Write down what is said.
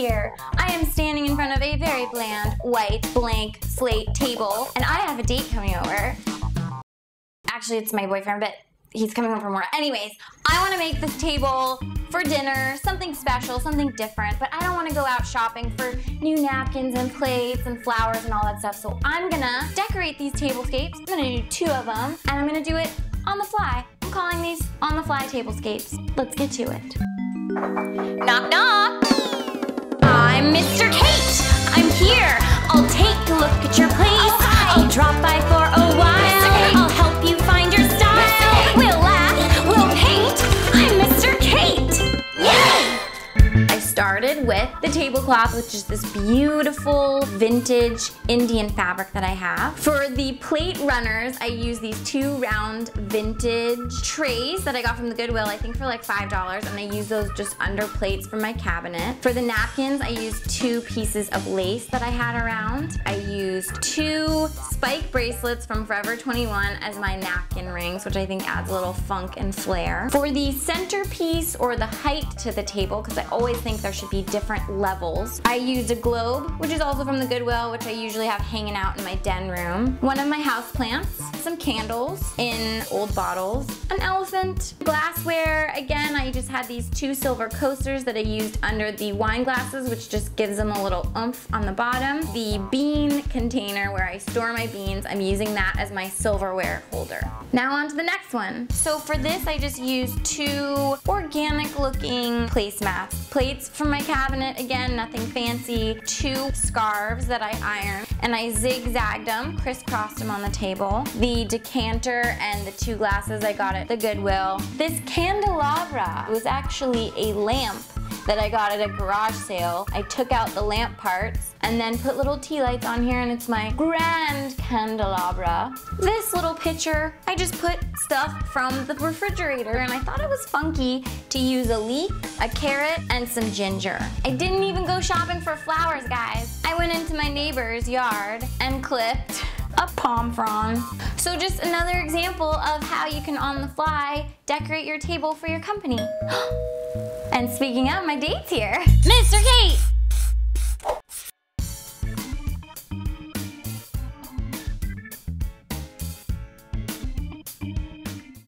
here. I am standing in front of a very bland, white, blank, slate table, and I have a date coming over. Actually, it's my boyfriend, but he's coming home from work. Anyways, I want to make this table for dinner, something special, something different, but I don't want to go out shopping for new napkins and plates and flowers and all that stuff, so I'm gonna decorate these tablescapes. I'm gonna do 2 of them, and I'm gonna do it on the fly. I'm calling these on the fly tablescapes. Let's get to it. Knock, knock. I'm Mr. Kate. I'm here. I'll take a look at your place. I'll drop by for a while. I'll help you find your style. We'll laugh, we'll paint. I'm Mr. Kate. Yay! I started with the tablecloth, which is this beautiful vintage Indian fabric that I have. For the plate runners, I use these 2 round vintage trays that I got from the Goodwill, I think for like $5, and I use those just under plates from my cabinet. For the napkins, I used 2 pieces of lace that I had around. I used 2 spike bracelets from Forever 21 as my napkin rings, which I think adds a little funk and flair. For the centerpiece or the height to the table, because I always think there should be different levels. I used a globe, which is also from the Goodwill, which I usually have hanging out in my den room. One of my houseplants, some candles in old bottles, an elephant, glassware. Again, I just had these 2 silver coasters that I used under the wine glasses, which just gives them a little oomph on the bottom. The bean container where I store my beans, I'm using that as my silverware holder. Now on to the next one. So for this, I just used 2 organic looking placemats. Plates from my cabinet, again, nothing fancy. 2 scarves that I ironed, and I zigzagged them, crisscrossed them on the table. The decanter and the 2 glasses I got at the Goodwill. This candelabra was actually a lamp that I got at a garage sale. I took out the lamp parts and then put little tea lights on here, and it's my grand candelabra. This little pitcher, I just put stuff from the refrigerator, and I thought it was funky to use a leek, a carrot, and some ginger. I didn't even go shopping for flowers, guys. I went into my neighbor's yard and clipped a palm frond. So just another example of how you can on the fly decorate your table for your company. And speaking of, my date's here. Mr. Kate!